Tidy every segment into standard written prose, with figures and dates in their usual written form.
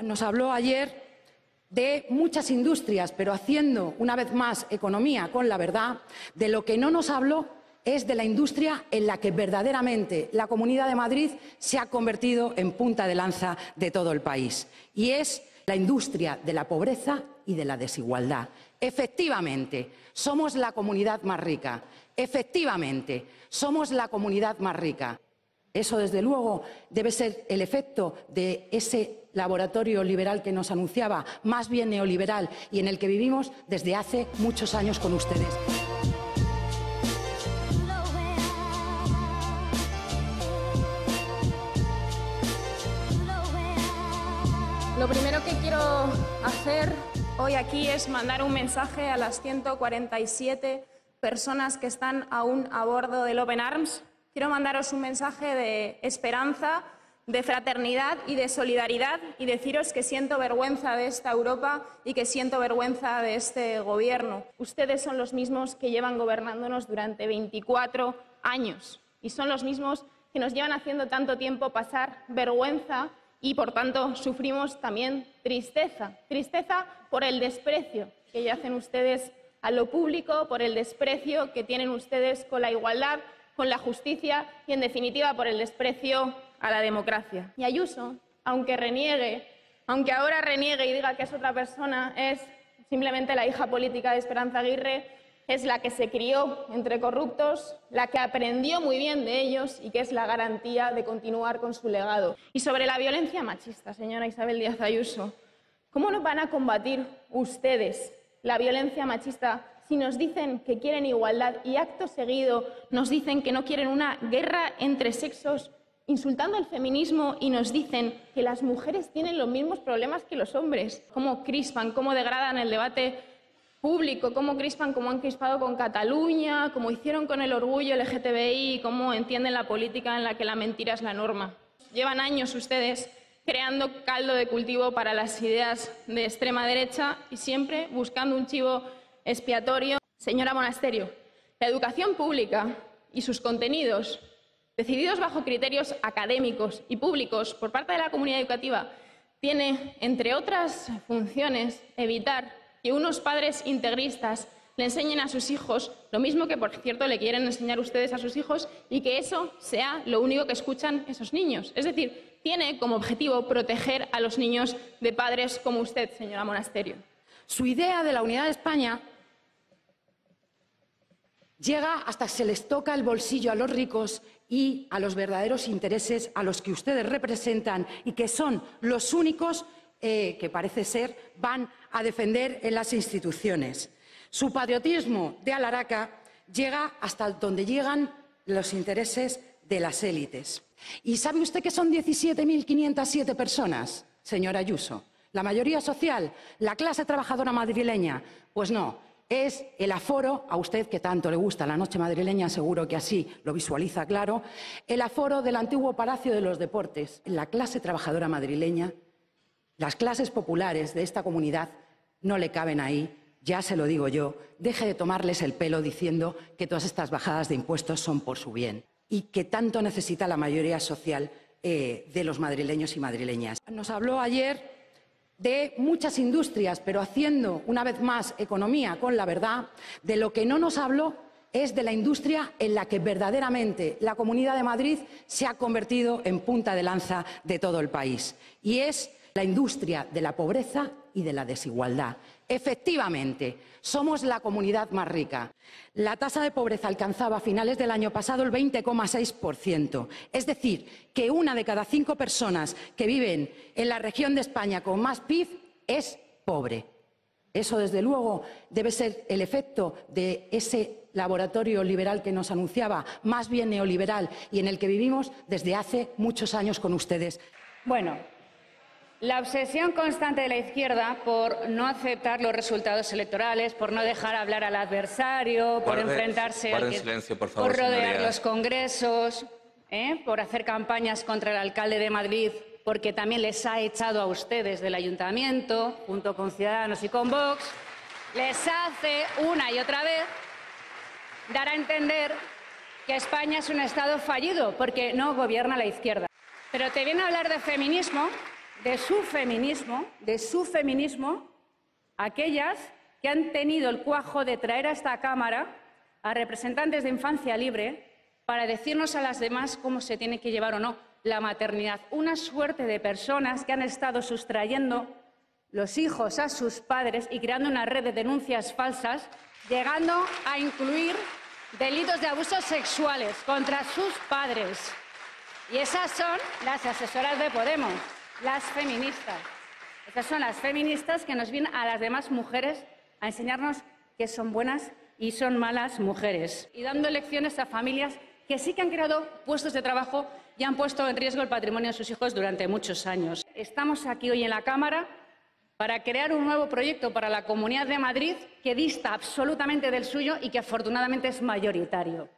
Nos habló ayer de muchas industrias, pero haciendo una vez más economía con la verdad. De lo que no nos habló es de la industria en la que verdaderamente la Comunidad de Madrid se ha convertido en punta de lanza de todo el país, y es la industria de la pobreza y de la desigualdad. Efectivamente, somos la comunidad más rica. Efectivamente, somos la comunidad más rica. Eso, desde luego, debe ser el efecto de ese laboratorio liberal que nos anunciaba, más bien neoliberal, y en el que vivimos desde hace muchos años con ustedes. Lo primero que quiero hacer hoy aquí es mandar un mensaje a las 147 personas que están aún a bordo del Open Arms. Quiero mandaros un mensaje de esperanza, de fraternidad y de solidaridad, y deciros que siento vergüenza de esta Europa y que siento vergüenza de este gobierno. Ustedes son los mismos que llevan gobernándonos durante 24 años y son los mismos que nos llevan haciendo tanto tiempo pasar vergüenza. Y, por tanto, sufrimos también tristeza. Tristeza por el desprecio que hacen ustedes a lo público, por el desprecio que tienen ustedes con la igualdad, con la justicia y, en definitiva, por el desprecio a la democracia. Y Ayuso, aunque reniegue, aunque ahora reniegue y diga que es otra persona, es simplemente la hija política de Esperanza Aguirre, es la que se crió entre corruptos, la que aprendió muy bien de ellos y que es la garantía de continuar con su legado. Y sobre la violencia machista, señora Isabel Díaz Ayuso, ¿cómo no van a combatir ustedes la violencia machista si nos dicen que quieren igualdad y acto seguido nos dicen que no quieren una guerra entre sexos, insultando al feminismo, y nos dicen que las mujeres tienen los mismos problemas que los hombres? ¿Cómo crispan, cómo degradan el debate público, cómo crispan, como han crispado con Cataluña, como hicieron con el orgullo LGTBI, cómo entienden la política en la que la mentira es la norma? Llevan años ustedes creando caldo de cultivo para las ideas de extrema derecha y siempre buscando un chivo expiatorio. Señora Monasterio, la educación pública y sus contenidos, decididos bajo criterios académicos y públicos por parte de la comunidad educativa, tiene, entre otras funciones, evitar que unos padres integristas le enseñen a sus hijos lo mismo que, por cierto, le quieren enseñar ustedes a sus hijos, y que eso sea lo único que escuchan esos niños. Es decir, tiene como objetivo proteger a los niños de padres como usted, señora Monasterio. Su idea de la unidad de España llega hasta que se les toca el bolsillo a los ricos y a los verdaderos intereses a los que ustedes representan y que son los únicos que parece ser van a defender en las instituciones. Su patriotismo de Alaraca llega hasta donde llegan los intereses de las élites. ¿Y sabe usted que son 17.507 personas, señora Ayuso? ¿La mayoría social? ¿La clase trabajadora madrileña? Pues no, es el aforo, a usted que tanto le gusta la noche madrileña, seguro que así lo visualiza claro, el aforo del antiguo Palacio de los Deportes. La clase trabajadora madrileña, las clases populares de esta comunidad no le caben ahí, ya se lo digo yo. Deje de tomarles el pelo diciendo que todas estas bajadas de impuestos son por su bien y que tanto necesita la mayoría social de los madrileños y madrileñas. Nos habló ayer de muchas industrias, pero haciendo una vez más economía con la verdad. De lo que no nos habló es de la industria en la que verdaderamente la Comunidad de Madrid se ha convertido en punta de lanza de todo el país, y es la industria de la pobreza y de la desigualdad. Efectivamente, somos la comunidad más rica. La tasa de pobreza alcanzaba a finales del año pasado el 20,6%. Es decir, que una de cada 5 personas que viven en la región de España con más PIB es pobre. Eso, desde luego, debe ser el efecto de ese laboratorio liberal que nos anunciaba, más bien neoliberal, y en el que vivimos desde hace muchos años con ustedes. Bueno, la obsesión constante de la izquierda por no aceptar los resultados electorales, por no dejar hablar al adversario, por enfrentarse al silencio, por favor, por rodear los congresos, por hacer campañas contra el alcalde de Madrid, porque también les ha echado a ustedes del ayuntamiento, junto con Ciudadanos y con Vox, les hace una y otra vez dar a entender que España es un Estado fallido, porque no gobierna la izquierda. Pero te viene a hablar de feminismo, de su feminismo, aquellas que han tenido el cuajo de traer a esta Cámara a representantes de Infancia Libre para decirnos a las demás cómo se tiene que llevar o no la maternidad. Una suerte de personas que han estado sustrayendo los hijos a sus padres y creando una red de denuncias falsas, llegando a incluir delitos de abusos sexuales contra sus padres. Y esas son las asesoras de Podemos, las feministas. Esas son las feministas que nos vienen a las demás mujeres a enseñarnos que son buenas y son malas mujeres. Y dando lecciones a familias que sí que han creado puestos de trabajo y han puesto en riesgo el patrimonio de sus hijos durante muchos años. Estamos aquí hoy en la Cámara para crear un nuevo proyecto para la Comunidad de Madrid que dista absolutamente del suyo y que afortunadamente es mayoritario.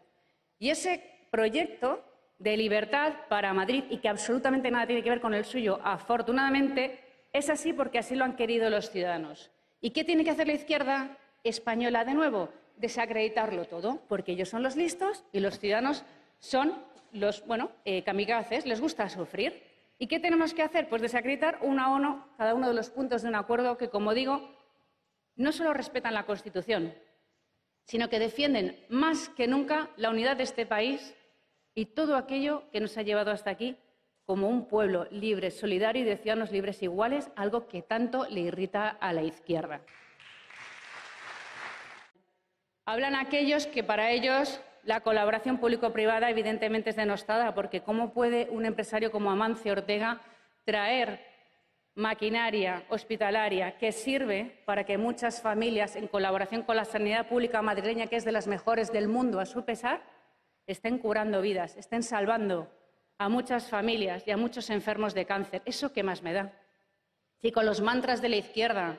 Y ese proyecto de libertad para Madrid y que absolutamente nada tiene que ver con el suyo, afortunadamente, es así porque así lo han querido los ciudadanos. ¿Y qué tiene que hacer la izquierda española de nuevo? Desacreditarlo todo, porque ellos son los listos y los ciudadanos son los, kamikazes, les gusta sufrir. ¿Y qué tenemos que hacer? Pues desacreditar uno a uno cada uno de los puntos de un acuerdo que, como digo, no solo respetan la Constitución, sino que defienden más que nunca la unidad de este país y todo aquello que nos ha llevado hasta aquí como un pueblo libre, solidario y de ciudadanos libres iguales, algo que tanto le irrita a la izquierda. Hablan aquellos que para ellos la colaboración público-privada evidentemente es denostada, porque ¿cómo puede un empresario como Amancio Ortega traer maquinaria hospitalaria que sirve para que muchas familias, en colaboración con la sanidad pública madrileña, que es de las mejores del mundo a su pesar, estén curando vidas, estén salvando a muchas familias y a muchos enfermos de cáncer? ¿Eso qué más me da? Si con los mantras de la izquierda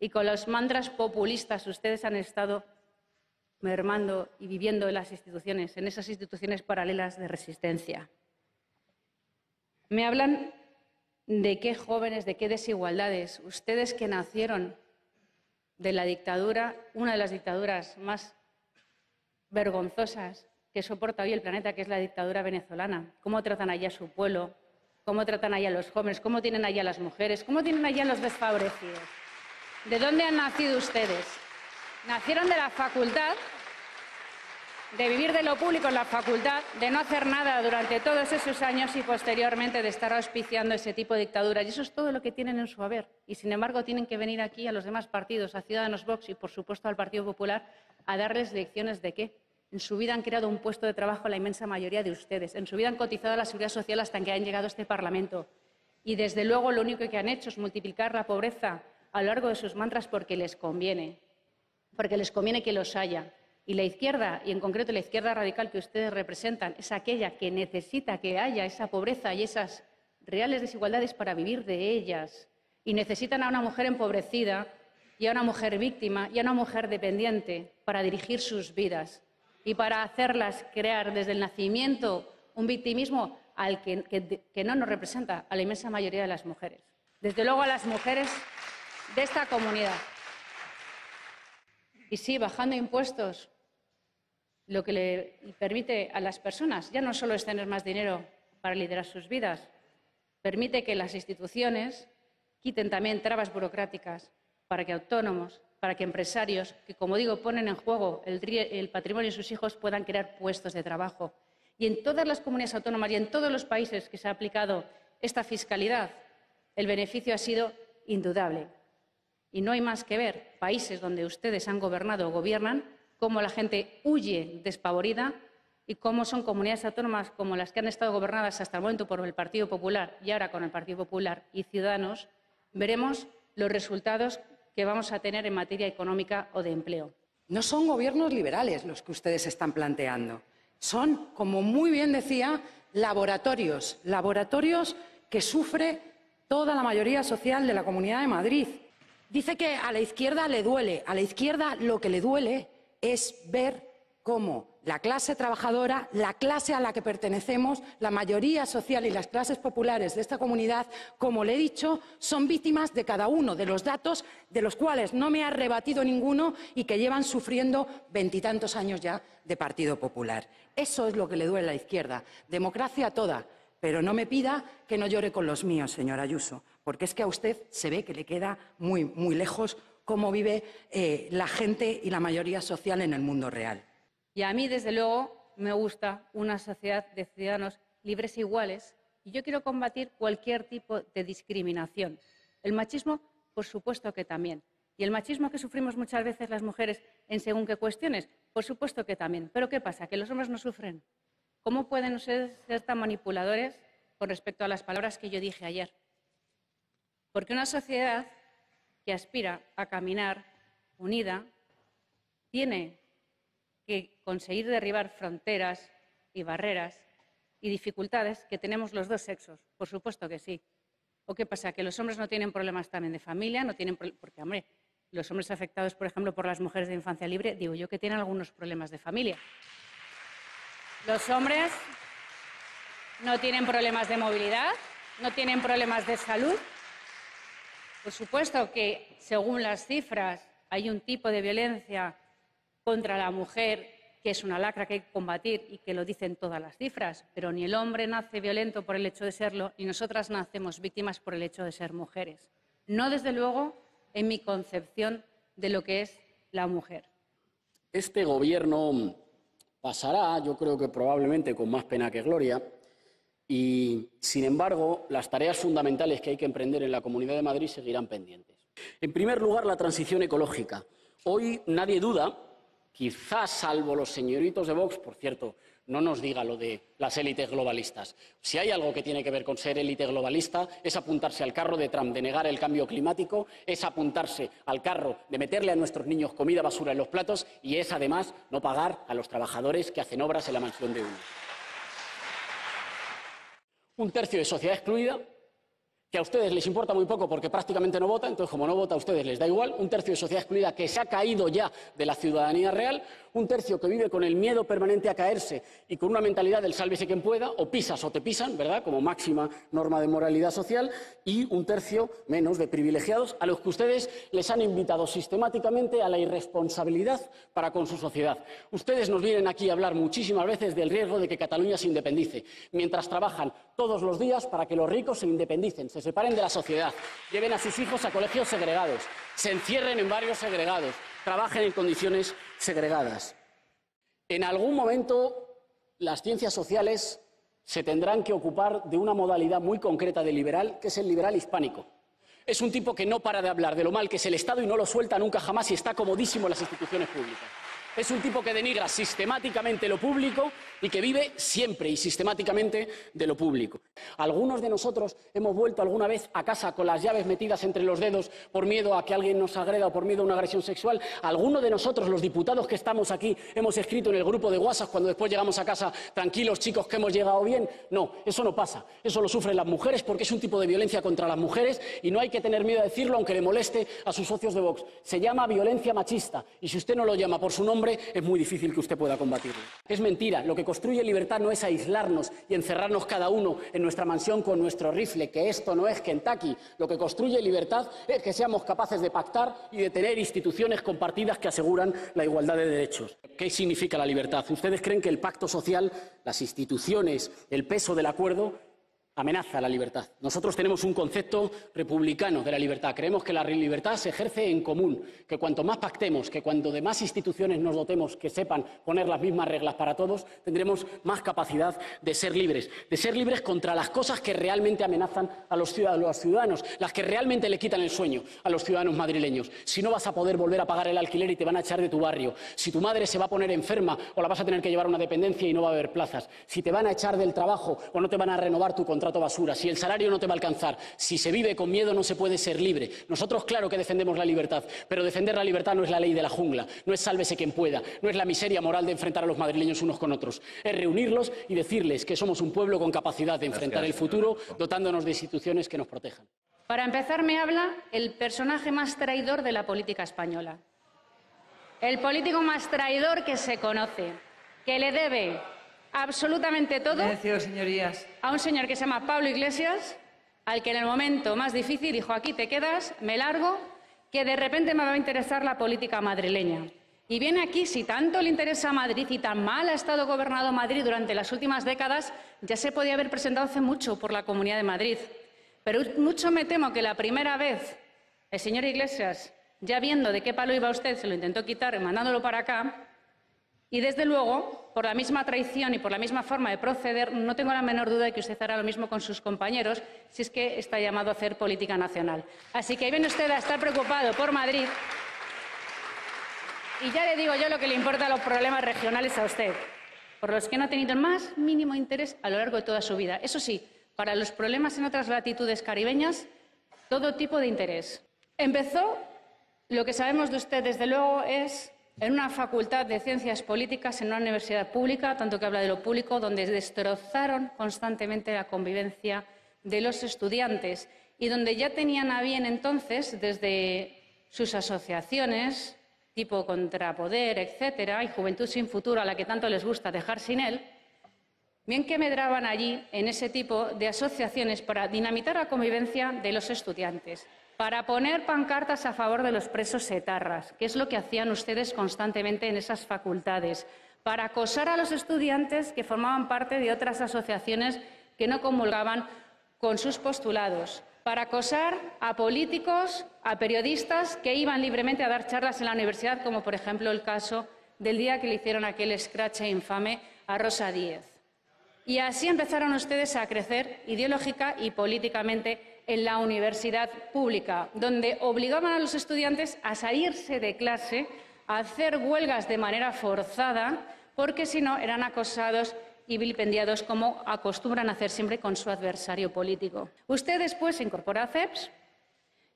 y con los mantras populistas ustedes han estado mermando y viviendo en las instituciones, en esas instituciones paralelas de resistencia. Me hablan de qué jóvenes, de qué desigualdades. Ustedes que nacieron de la dictadura, una de las dictaduras más vergonzosas que soporta hoy el planeta, que es la dictadura venezolana. ¿Cómo tratan allá a su pueblo? ¿Cómo tratan allá a los jóvenes? ¿Cómo tienen allá a las mujeres? ¿Cómo tienen allá a los desfavorecidos? ¿De dónde han nacido ustedes? Nacieron de la facultad, de vivir de lo público en la facultad, de no hacer nada durante todos esos años y posteriormente de estar auspiciando ese tipo de dictaduras. Y eso es todo lo que tienen en su haber. Y sin embargo tienen que venir aquí a los demás partidos, a Ciudadanos, Vox y por supuesto al Partido Popular, a darles lecciones de qué. En su vida han creado un puesto de trabajo la inmensa mayoría de ustedes. En su vida han cotizado a la Seguridad Social hasta que han llegado a este Parlamento. Y desde luego lo único que han hecho es multiplicar la pobreza a lo largo de sus mantras porque les conviene. Porque les conviene que los haya. Y la izquierda, y en concreto la izquierda radical que ustedes representan, es aquella que necesita que haya esa pobreza y esas reales desigualdades para vivir de ellas. Y necesitan a una mujer empobrecida, y a una mujer víctima, y a una mujer dependiente para dirigir sus vidas. Y para hacerlas crear desde el nacimiento un victimismo al que no nos representa a la inmensa mayoría de las mujeres. Desde luego a las mujeres de esta comunidad. Y sí, bajando impuestos, lo que le permite a las personas ya no solo es tener más dinero para liderar sus vidas, permite que las instituciones quiten también trabas burocráticas para que autónomos, para que empresarios, que como digo ponen en juego el patrimonio de sus hijos, puedan crear puestos de trabajo. Y en todas las comunidades autónomas y en todos los países que se ha aplicado esta fiscalidad, el beneficio ha sido indudable. Y no hay más que ver países donde ustedes han gobernado o gobiernan, cómo la gente huye despavorida y cómo son comunidades autónomas como las que han estado gobernadas hasta el momento por el Partido Popular y ahora con el Partido Popular y Ciudadanos, veremos los resultados que vamos a tener en materia económica o de empleo. No son gobiernos liberales los que ustedes están planteando. Son, como muy bien decía, laboratorios que sufre toda la mayoría social de la Comunidad de Madrid. Dice que a la izquierda le duele. A la izquierda lo que le duele es ver cómo la clase trabajadora, la clase a la que pertenecemos, la mayoría social y las clases populares de esta comunidad, como le he dicho, son víctimas de cada uno de los datos de los cuales no me ha rebatido ninguno y que llevan sufriendo veintitantos años ya de Partido Popular. Eso es lo que le duele a la izquierda. Democracia toda, Pero no me pida que no llore con los míos, señora Ayuso, porque es que a usted se ve que le queda muy, muy lejos cómo vive la gente y la mayoría social en el mundo real. Y a mí, desde luego, me gusta una sociedad de ciudadanos libres e iguales, y yo quiero combatir cualquier tipo de discriminación. El machismo, por supuesto que también. Y el machismo que sufrimos muchas veces las mujeres en según qué cuestiones, por supuesto que también. Pero ¿qué pasa? ¿Que los hombres no sufren? ¿Cómo pueden ustedes ser tan manipuladores con respecto a las palabras que yo dije ayer? Porque una sociedad que aspira a caminar unida tiene que conseguir derribar fronteras y barreras y dificultades que tenemos los dos sexos, por supuesto que sí. ¿O qué pasa? ¿Que los hombres no tienen problemas también de familia? No tienen, porque, hombre, los hombres afectados, por ejemplo, por las mujeres de Infancia Libre, digo yo que tienen algunos problemas de familia. Los hombres no tienen problemas de movilidad, no tienen problemas de salud. Por supuesto que, según las cifras, hay un tipo de violencia contra la mujer que es una lacra que hay que combatir y que lo dicen todas las cifras, pero ni el hombre nace violento por el hecho de serlo ni nosotras nacemos víctimas por el hecho de ser mujeres. No, desde luego, en mi concepción de lo que es la mujer. Este gobierno pasará, yo creo que probablemente con más pena que gloria, y, sin embargo, las tareas fundamentales que hay que emprender en la Comunidad de Madrid seguirán pendientes. En primer lugar, la transición ecológica. Hoy nadie duda, quizás salvo los señoritos de Vox, por cierto, no nos diga lo de las élites globalistas. Si hay algo que tiene que ver con ser élite globalista, es apuntarse al carro de Trump, de negar el cambio climático, es apuntarse al carro de meterle a nuestros niños comida basura en los platos y es, además, no pagar a los trabajadores que hacen obras en la mansión de uno. Un tercio de sociedad excluida, que a ustedes les importa muy poco porque prácticamente no vota, entonces como no vota a ustedes les da igual, un tercio de sociedad excluida que se ha caído ya de la ciudadanía real, un tercio que vive con el miedo permanente a caerse y con una mentalidad del sálvese quien pueda, o pisas o te pisan, ¿verdad?, como máxima norma de moralidad social, y un tercio menos de privilegiados a los que ustedes les han invitado sistemáticamente a la irresponsabilidad para con su sociedad. Ustedes nos vienen aquí a hablar muchísimas veces del riesgo de que Cataluña se independice, mientras trabajan todos los días para que los ricos se independicen, se separen de la sociedad, lleven a sus hijos a colegios segregados, se encierren en barrios segregados, trabajen en condiciones segregadas. En algún momento las ciencias sociales se tendrán que ocupar de una modalidad muy concreta de liberal, que es el liberal hispánico. Es un tipo que no para de hablar de lo mal que es el Estado y no lo suelta nunca jamás y está comodísimo en las instituciones públicas. Es un tipo que denigra sistemáticamente lo público y que vive siempre y sistemáticamente de lo público. Algunos de nosotros hemos vuelto alguna vez a casa con las llaves metidas entre los dedos por miedo a que alguien nos agreda o por miedo a una agresión sexual. Algunos de nosotros, los diputados que estamos aquí, hemos escrito en el grupo de WhatsApp cuando después llegamos a casa, tranquilos chicos que hemos llegado bien. No, eso no pasa. Eso lo sufren las mujeres porque es un tipo de violencia contra las mujeres y no hay que tener miedo a decirlo aunque le moleste a sus socios de Vox. Se llama violencia machista y si usted no lo llama por su nombre, es muy difícil que usted pueda combatirlo. Es mentira. Lo que construye libertad no es aislarnos y encerrarnos cada uno en nuestra mansión con nuestro rifle, que esto no es Kentucky. Lo que construye libertad es que seamos capaces de pactar y de tener instituciones compartidas que aseguran la igualdad de derechos. ¿Qué significa la libertad? ¿Ustedes creen que el pacto social, las instituciones, el peso del acuerdo amenaza la libertad? Nosotros tenemos un concepto republicano de la libertad. Creemos que la libertad se ejerce en común, que cuanto más pactemos, que cuanto de más instituciones nos dotemos que sepan poner las mismas reglas para todos, tendremos más capacidad de ser libres contra las cosas que realmente amenazan a los ciudadanos, las que realmente le quitan el sueño a los ciudadanos madrileños. Si no vas a poder volver a pagar el alquiler y te van a echar de tu barrio, si tu madre se va a poner enferma o la vas a tener que llevar a una dependencia y no va a haber plazas, si te van a echar del trabajo o no te van a renovar tu contrato basura, si el salario no te va a alcanzar, si se vive con miedo no se puede ser libre. Nosotros claro que defendemos la libertad, pero defender la libertad no es la ley de la jungla, no es sálvese quien pueda, no es la miseria moral de enfrentar a los madrileños unos con otros, es reunirlos y decirles que somos un pueblo con capacidad de enfrentar el futuro dotándonos de instituciones que nos protejan. Para empezar me habla el personaje más traidor de la política española, el político más traidor que se conoce, que le debe absolutamente todo a un señor que se llama Pablo Iglesias, al que en el momento más difícil dijo aquí te quedas, me largo, que de repente me va a interesar la política madrileña. Y viene aquí, si tanto le interesa a Madrid y tan mal ha estado gobernado Madrid durante las últimas décadas, ya se podía haber presentado hace mucho por la Comunidad de Madrid. Pero mucho me temo que la primera vez el señor Iglesias, ya viendo de qué palo iba usted, se lo intentó quitar mandándolo para acá. Y desde luego, por la misma traición y por la misma forma de proceder, no tengo la menor duda de que usted hará lo mismo con sus compañeros, si es que está llamado a hacer política nacional. Así que ahí viene usted a estar preocupado por Madrid. Y ya le digo yo lo que le importa a los problemas regionales a usted, por los que no ha tenido el más mínimo interés a lo largo de toda su vida. Eso sí, para los problemas en otras latitudes caribeñas, todo tipo de interés. Empezó, lo que sabemos de usted desde luego es... en una facultad de ciencias políticas, en una universidad pública, tanto que habla de lo público, donde destrozaron constantemente la convivencia de los estudiantes y donde ya tenían a bien entonces, desde sus asociaciones, tipo Contrapoder, etcétera, y Juventud Sin Futuro, a la que tanto les gusta dejar sin él, bien que medraban allí en ese tipo de asociaciones para dinamitar la convivencia de los estudiantes, para poner pancartas a favor de los presos etarras, que es lo que hacían ustedes constantemente en esas facultades, para acosar a los estudiantes que formaban parte de otras asociaciones que no comulgaban con sus postulados, para acosar a políticos, a periodistas que iban libremente a dar charlas en la universidad, como por ejemplo el caso del día que le hicieron aquel escrache infame a Rosa Díez. Y así empezaron ustedes a crecer ideológica y políticamente en la universidad pública, donde obligaban a los estudiantes a salirse de clase, a hacer huelgas de manera forzada, porque si no eran acosados y vilipendiados como acostumbran hacer siempre con su adversario político. Usted después se incorpora a CEPS,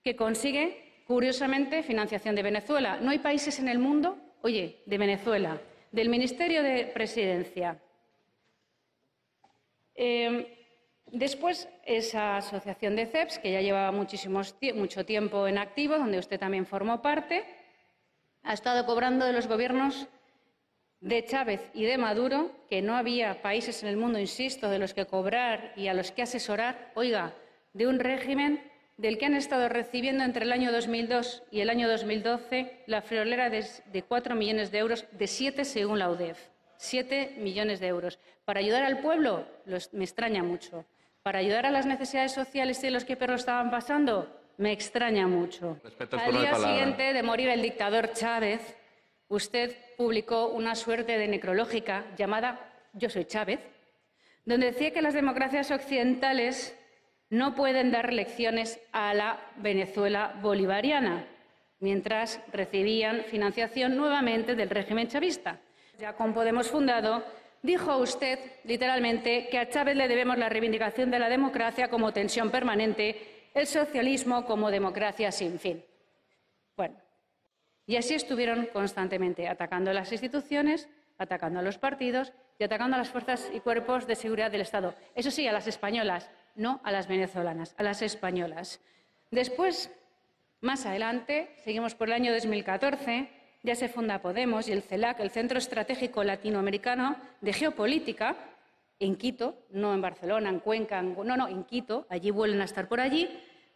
que consigue, curiosamente, financiación de Venezuela. No hay países en el mundo, oye, de Venezuela, del Ministerio de Presidencia. Después, esa asociación de CEPS, que ya llevaba mucho tiempo en activo, donde usted también formó parte, ha estado cobrando de los gobiernos de Chávez y de Maduro, que no había países en el mundo, insisto, de los que cobrar y a los que asesorar, oiga, de un régimen del que han estado recibiendo entre el año 2002 y el año 2012 la friolera de 4 millones de euros, de 7 según la UDEF. 7 millones de euros. Para ayudar al pueblo, me extraña mucho. Para ayudar a las necesidades sociales de los que peor lo estaban pasando, me extraña mucho. Al día siguiente de morir el dictador Chávez, usted publicó una suerte de necrológica llamada Yo soy Chávez, donde decía que las democracias occidentales no pueden dar lecciones a la Venezuela bolivariana, mientras recibían financiación nuevamente del régimen chavista. Ya con Podemos fundado, dijo usted literalmente que a Chávez le debemos la reivindicación de la democracia como tensión permanente, el socialismo como democracia sin fin. Bueno, y así estuvieron constantemente atacando a las instituciones, atacando a los partidos y atacando a las fuerzas y cuerpos de seguridad del Estado. Eso sí, a las españolas, no a las venezolanas, a las españolas. Después, más adelante, seguimos por el año 2014... ya se funda Podemos y el CELAC, el Centro Estratégico Latinoamericano de Geopolítica, en Quito, no en Barcelona, en Cuenca, en Quito, allí vuelven a estar por allí,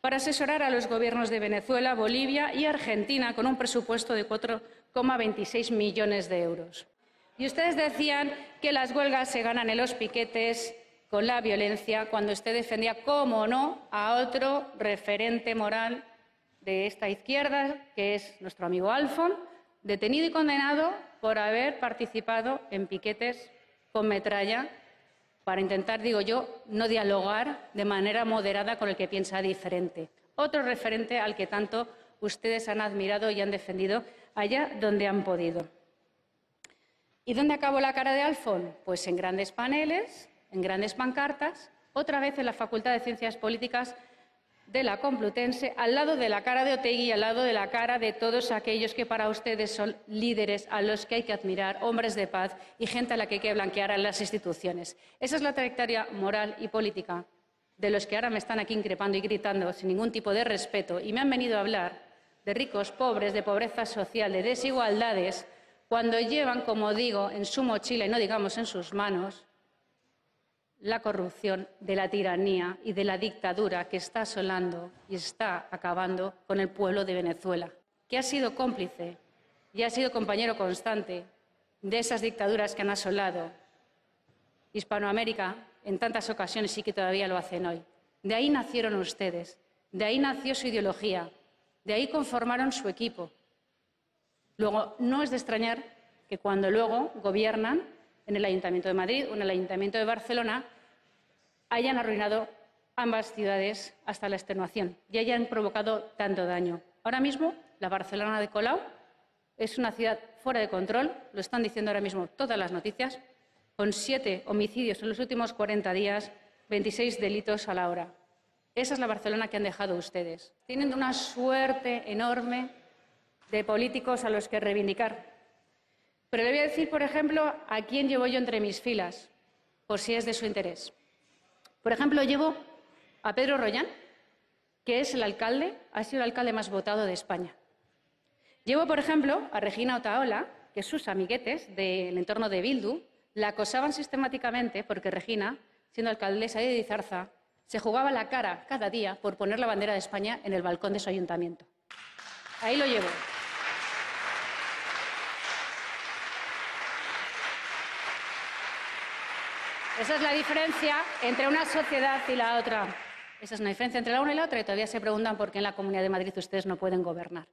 para asesorar a los gobiernos de Venezuela, Bolivia y Argentina con un presupuesto de 4,26 millones de euros. Y ustedes decían que las huelgas se ganan en los piquetes con la violencia, cuando usted defendía, cómo no, a otro referente moral de esta izquierda, que es nuestro amigo Alfon, detenido y condenado por haber participado en piquetes con metralla para intentar, digo yo, no dialogar de manera moderada con el que piensa diferente. Otro referente al que tanto ustedes han admirado y han defendido allá donde han podido. ¿Y dónde acabó la cara de Alfon? Pues en grandes paneles, en grandes pancartas, otra vez en la Facultad de Ciencias Políticas de la Complutense, al lado de la cara de Otegui, al lado de la cara de todos aquellos que para ustedes son líderes, a los que hay que admirar, hombres de paz y gente a la que hay que blanquear a las instituciones. Esa es la trayectoria moral y política de los que ahora me están aquí increpando y gritando sin ningún tipo de respeto, y me han venido a hablar de ricos, pobres, de pobreza social, de desigualdades, cuando llevan, como digo, en su mochila y no digamos en sus manos, la corrupción, de la tiranía y de la dictadura que está asolando y está acabando con el pueblo de Venezuela, que ha sido cómplice y ha sido compañero constante de esas dictaduras que han asolado Hispanoamérica en tantas ocasiones y que todavía lo hacen hoy. De ahí nacieron ustedes, de ahí nació su ideología, de ahí conformaron su equipo. Luego, no es de extrañar que cuando luego gobiernan en el Ayuntamiento de Madrid o en el Ayuntamiento de Barcelona hayan arruinado ambas ciudades hasta la extenuación y hayan provocado tanto daño. Ahora mismo, la Barcelona de Colau es una ciudad fuera de control, lo están diciendo ahora mismo todas las noticias, con 7 homicidios en los últimos 40 días, 26 delitos a la hora. Esa es la Barcelona que han dejado ustedes. Tienen una suerte enorme de políticos a los que reivindicar. Pero le voy a decir, por ejemplo, a quién llevo yo entre mis filas, por si es de su interés. Por ejemplo, llevo a Pedro Rollán, que es el alcalde, ha sido el alcalde más votado de España. Llevo, por ejemplo, a Regina Otaola, que sus amiguetes del entorno de Bildu la acosaban sistemáticamente porque Regina, siendo alcaldesa de Izarza, se jugaba la cara cada día por poner la bandera de España en el balcón de su ayuntamiento. Ahí lo llevo. Esa es la diferencia entre una sociedad y la otra. Esa es una diferencia entre la una y la otra y todavía se preguntan por qué en la Comunidad de Madrid ustedes no pueden gobernar.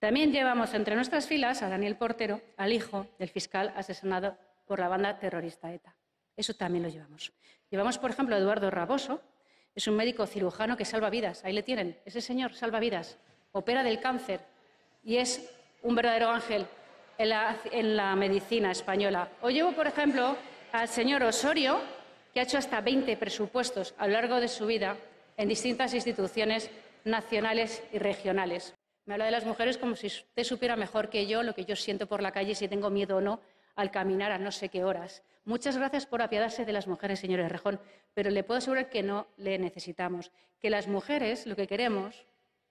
También llevamos entre nuestras filas a Daniel Portero, al hijo del fiscal asesinado por la banda terrorista ETA. Eso también lo llevamos. Llevamos, por ejemplo, a Eduardo Raboso, es un médico cirujano que salva vidas. Ahí le tienen, ese señor salva vidas, opera del cáncer y es un verdadero ángel en la medicina española. O llevo, por ejemplo, al señor Osorio, que ha hecho hasta 20 presupuestos a lo largo de su vida en distintas instituciones nacionales y regionales. Me habla de las mujeres como si usted supiera mejor que yo lo que yo siento por la calle, si tengo miedo o no al caminar a no sé qué horas. Muchas gracias por apiadarse de las mujeres, señor Errejón, pero le puedo asegurar que no le necesitamos. Que las mujeres lo que queremos,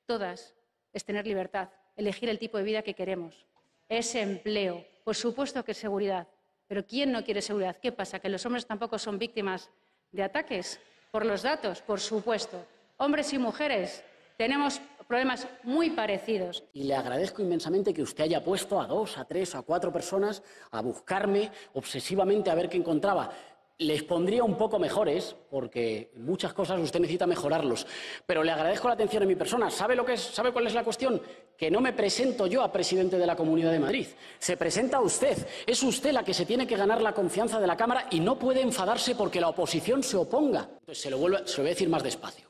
todas, es tener libertad, elegir el tipo de vida que queremos. Es empleo, por supuesto que es seguridad, pero ¿quién no quiere seguridad? ¿Qué pasa? ¿Que los hombres tampoco son víctimas de ataques? Por los datos, por supuesto. Hombres y mujeres tenemos problemas muy parecidos. Y le agradezco inmensamente que usted haya puesto a 2, a 3, a 4 personas a buscarme obsesivamente a ver qué encontraba. Les pondría un poco mejores, porque muchas cosas usted necesita mejorarlos. Pero le agradezco la atención a mi persona. ¿Sabe lo que es? ¿Sabe cuál es la cuestión? Que no me presento yo a presidente de la Comunidad de Madrid. Se presenta usted. Es usted la que se tiene que ganar la confianza de la Cámara y no puede enfadarse porque la oposición se oponga. Entonces se lo voy a decir más despacio.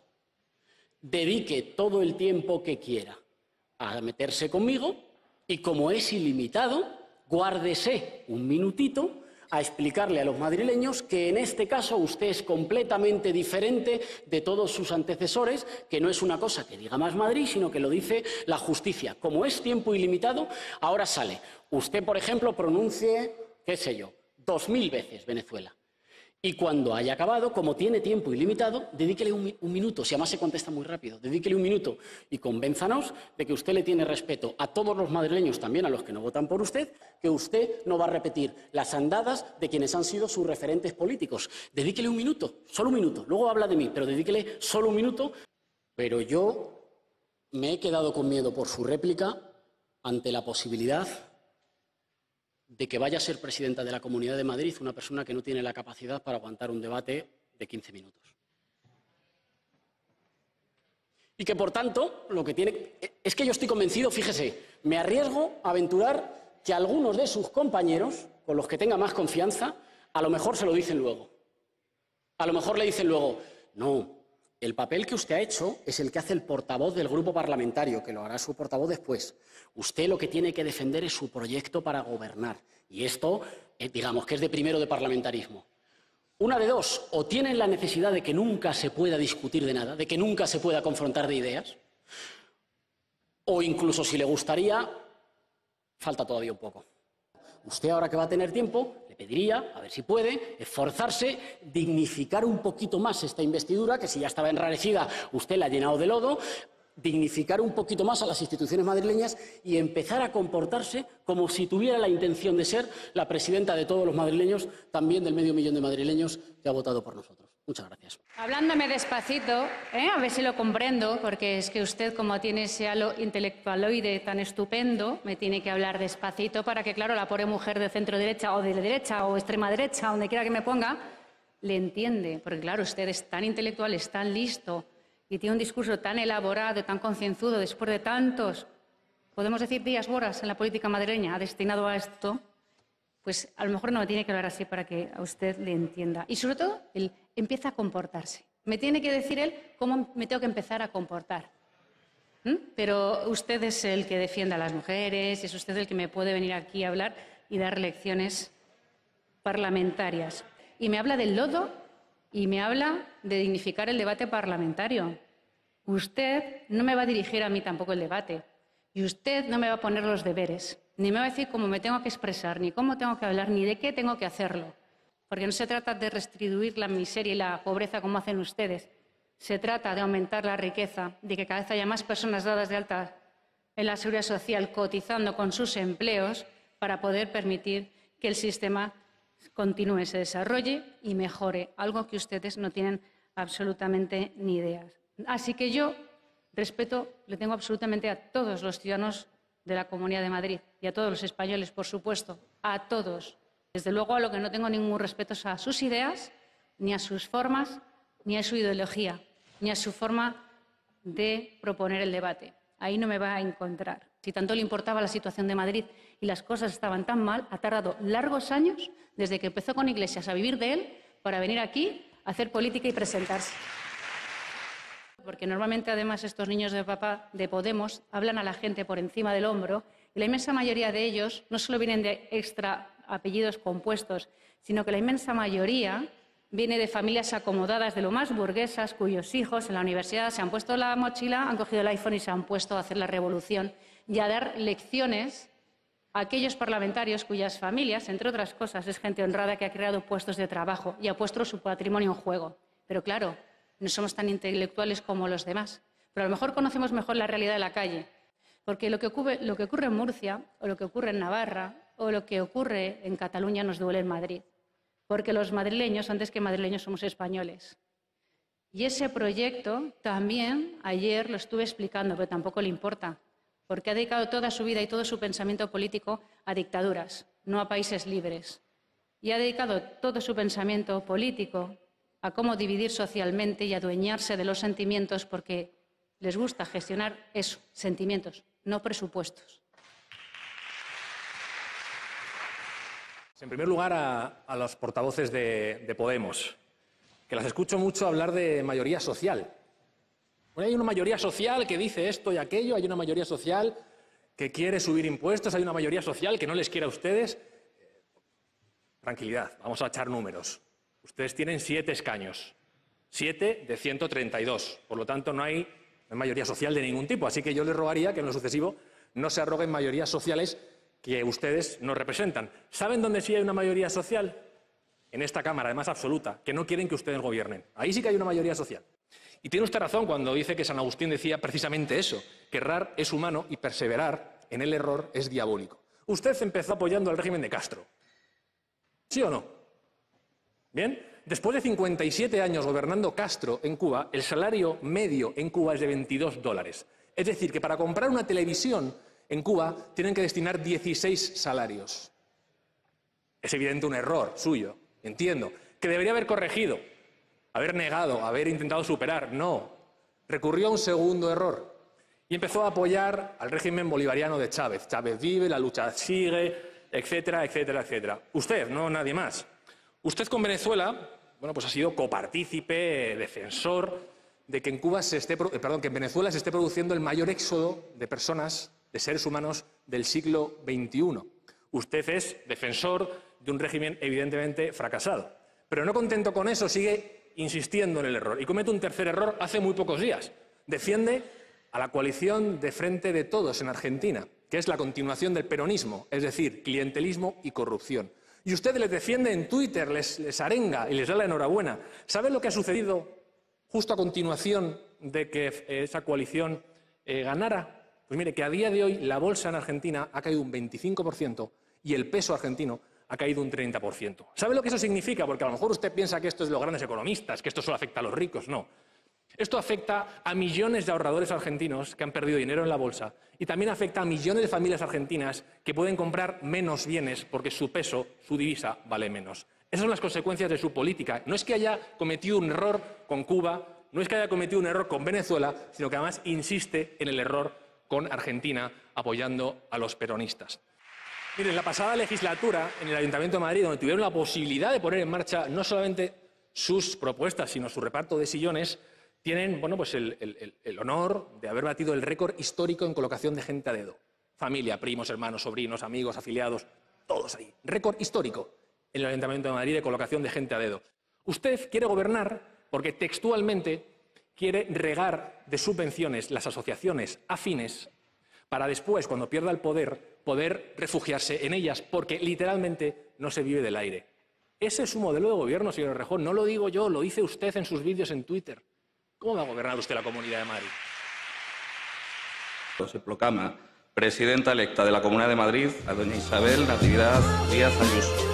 Dedique todo el tiempo que quiera a meterse conmigo y, como es ilimitado, guárdese un minutito a explicarle a los madrileños que en este caso usted es completamente diferente de todos sus antecesores, que no es una cosa que diga Más Madrid, sino que lo dice la justicia. Como es tiempo ilimitado, ahora sale. Usted, por ejemplo, pronuncie, qué sé yo, 2000 veces Venezuela. Y cuando haya acabado, como tiene tiempo ilimitado, dedíquele un minuto, si además se contesta muy rápido, dedíquele un minuto y convénzanos de que usted le tiene respeto a todos los madrileños, también a los que no votan por usted, que usted no va a repetir las andadas de quienes han sido sus referentes políticos. Dedíquele un minuto, solo un minuto, luego habla de mí, pero dedíquele solo un minuto. Pero yo me he quedado con miedo por su réplica ante la posibilidad de que vaya a ser presidenta de la Comunidad de Madrid una persona que no tiene la capacidad para aguantar un debate de 15 minutos. Y que, por tanto, lo que tiene... Es que yo estoy convencido, fíjese, me arriesgo a aventurar que algunos de sus compañeros, con los que tenga más confianza, a lo mejor se lo dicen luego. A lo mejor le dicen luego, no, el papel que usted ha hecho es el que hace el portavoz del grupo parlamentario, que lo hará su portavoz después. Usted lo que tiene que defender es su proyecto para gobernar. Y esto, digamos, que es de primero de parlamentarismo. Una de dos, o tienen la necesidad de que nunca se pueda discutir de nada, de que nunca se pueda confrontar de ideas, o incluso si le gustaría, falta todavía un poco. Usted ahora que va a tener tiempo, le pediría, a ver si puede, esforzarse, dignificar un poquito más esta investidura, que si ya estaba enrarecida, usted la ha llenado de lodo, dignificar un poquito más a las instituciones madrileñas y empezar a comportarse como si tuviera la intención de ser la presidenta de todos los madrileños, también del medio millón de madrileños que ha votado por nosotros. Muchas gracias. Hablándome despacito, a ver si lo comprendo, porque es que usted, como tiene ese halo intelectualoide tan estupendo, me tiene que hablar despacito para que, claro, la pobre mujer de centro derecha o de derecha o extrema derecha, donde quiera que me ponga, le entiende. Porque, claro, usted es tan intelectual, es tan listo y tiene un discurso tan elaborado, tan concienzudo, después de tantos, podemos decir, días horas en la política madrileña destinado a esto. Pues a lo mejor no me tiene que hablar así para que a usted le entienda. Y sobre todo, él empieza a comportarse. Me tiene que decir él cómo me tengo que empezar a comportar. Pero usted es el que defiende a las mujeres, es usted el que me puede venir aquí a hablar y dar lecciones parlamentarias. Y me habla del lodo y me habla de dignificar el debate parlamentario. Usted no me va a dirigir a mí tampoco el debate. Y usted no me va a poner los deberes, ni me va a decir cómo me tengo que expresar, ni cómo tengo que hablar, ni de qué tengo que hacerlo. Porque no se trata de restituir la miseria y la pobreza como hacen ustedes. Se trata de aumentar la riqueza, de que cada vez haya más personas dadas de alta en la seguridad social, cotizando con sus empleos para poder permitir que el sistema continúe, se desarrolle y mejore. Algo que ustedes no tienen absolutamente ni idea. Así que yo respeto le tengo absolutamente a todos los ciudadanos de la Comunidad de Madrid y a todos los españoles, por supuesto, a todos. Desde luego, a lo que no tengo ningún respeto es a sus ideas, ni a sus formas, ni a su ideología, ni a su forma de proponer el debate. Ahí no me va a encontrar. Si tanto le importaba la situación de Madrid y las cosas estaban tan mal, ha tardado largos años desde que empezó con Iglesias a vivir de él para venir aquí a hacer política y presentarse. Porque normalmente, además, estos niños de papá de Podemos hablan a la gente por encima del hombro y la inmensa mayoría de ellos no solo vienen de extra apellidos compuestos, sino que la inmensa mayoría viene de familias acomodadas, de lo más burguesas, cuyos hijos en la universidad se han puesto la mochila, han cogido el iPhone y se han puesto a hacer la revolución y a dar lecciones a aquellos parlamentarios cuyas familias, entre otras cosas, es gente honrada que ha creado puestos de trabajo y ha puesto su patrimonio en juego. Pero claro, no somos tan intelectuales como los demás, pero a lo mejor conocemos mejor la realidad de la calle. Porque lo que ocurre en Murcia, o lo que ocurre en Navarra, o lo que ocurre en Cataluña nos duele en Madrid. Porque los madrileños, antes que madrileños, somos españoles. Y ese proyecto también ayer lo estuve explicando, pero tampoco le importa. Porque ha dedicado toda su vida y todo su pensamiento político a dictaduras, no a países libres. Y ha dedicado todo su pensamiento político a cómo dividir socialmente y adueñarse de los sentimientos, porque les gusta gestionar eso, sentimientos, no presupuestos. En primer lugar, a los portavoces de Podemos, que las escucho mucho hablar de mayoría social. Bueno, hay una mayoría social que dice esto y aquello, hay una mayoría social que quiere subir impuestos, hay una mayoría social que no les quiere a ustedes. Tranquilidad, vamos a echar números. Ustedes tienen 7 escaños, 7 de 132, por lo tanto no hay mayoría social de ningún tipo, así que yo les rogaría que en lo sucesivo no se arroguen mayorías sociales que ustedes no representan. ¿Saben dónde sí hay una mayoría social? En esta Cámara, además absoluta, que no quieren que ustedes gobiernen. Ahí sí que hay una mayoría social. Y tiene usted razón cuando dice que San Agustín decía precisamente eso, que errar es humano y perseverar en el error es diabólico. Usted empezó apoyando al régimen de Castro, ¿sí o no? Bien, después de 57 años gobernando Castro en Cuba, el salario medio en Cuba es de $22. Es decir, que para comprar una televisión en Cuba tienen que destinar 16 salarios. Es evidente un error suyo, entiendo, que debería haber corregido, haber negado, haber intentado superar. No, recurrió a un segundo error y empezó a apoyar al régimen bolivariano de Chávez. Chávez vive, la lucha sigue, etcétera, etcétera, etcétera. Usted, no nadie más. Usted con Venezuela, bueno, pues ha sido copartícipe, defensor de que en Cuba en Venezuela se esté produciendo el mayor éxodo de personas, de seres humanos del siglo XXI. Usted es defensor de un régimen evidentemente fracasado. Pero no contento con eso, sigue insistiendo en el error. Y comete un tercer error hace muy pocos días. Defiende a la coalición de Frente de Todos en Argentina, que es la continuación del peronismo, es decir, clientelismo y corrupción. Y usted les defiende en Twitter, les arenga y les da la enhorabuena. ¿Saben lo que ha sucedido justo a continuación de que esa coalición ganara? Pues mire, que a día de hoy la bolsa en Argentina ha caído un 25% y el peso argentino ha caído un 30%. ¿Sabe lo que eso significa? Porque a lo mejor usted piensa que esto es de los grandes economistas, que esto solo afecta a los ricos. No. Esto afecta a millones de ahorradores argentinos que han perdido dinero en la bolsa y también afecta a millones de familias argentinas que pueden comprar menos bienes porque su peso, su divisa, vale menos. Esas son las consecuencias de su política. No es que haya cometido un error con Cuba, no es que haya cometido un error con Venezuela, sino que además insiste en el error con Argentina apoyando a los peronistas. Miren, la pasada legislatura, en el Ayuntamiento de Madrid, donde tuvieron la posibilidad de poner en marcha no solamente sus propuestas, sino su reparto de sillones, tienen el honor de haber batido el récord histórico en colocación de gente a dedo. Familia, primos, hermanos, sobrinos, amigos, afiliados, todos ahí. Récord histórico en el Ayuntamiento de Madrid de colocación de gente a dedo. Usted quiere gobernar porque textualmente quiere regar de subvenciones las asociaciones afines para después, cuando pierda el poder, poder refugiarse en ellas, porque literalmente no se vive del aire. Ese es su modelo de gobierno, señor Errejón. No lo digo yo, lo dice usted en sus vídeos en Twitter. ¿Cómo va a gobernar usted la Comunidad de Madrid? Se proclama presidenta electa de la Comunidad de Madrid a doña Isabel Díaz Ayuso.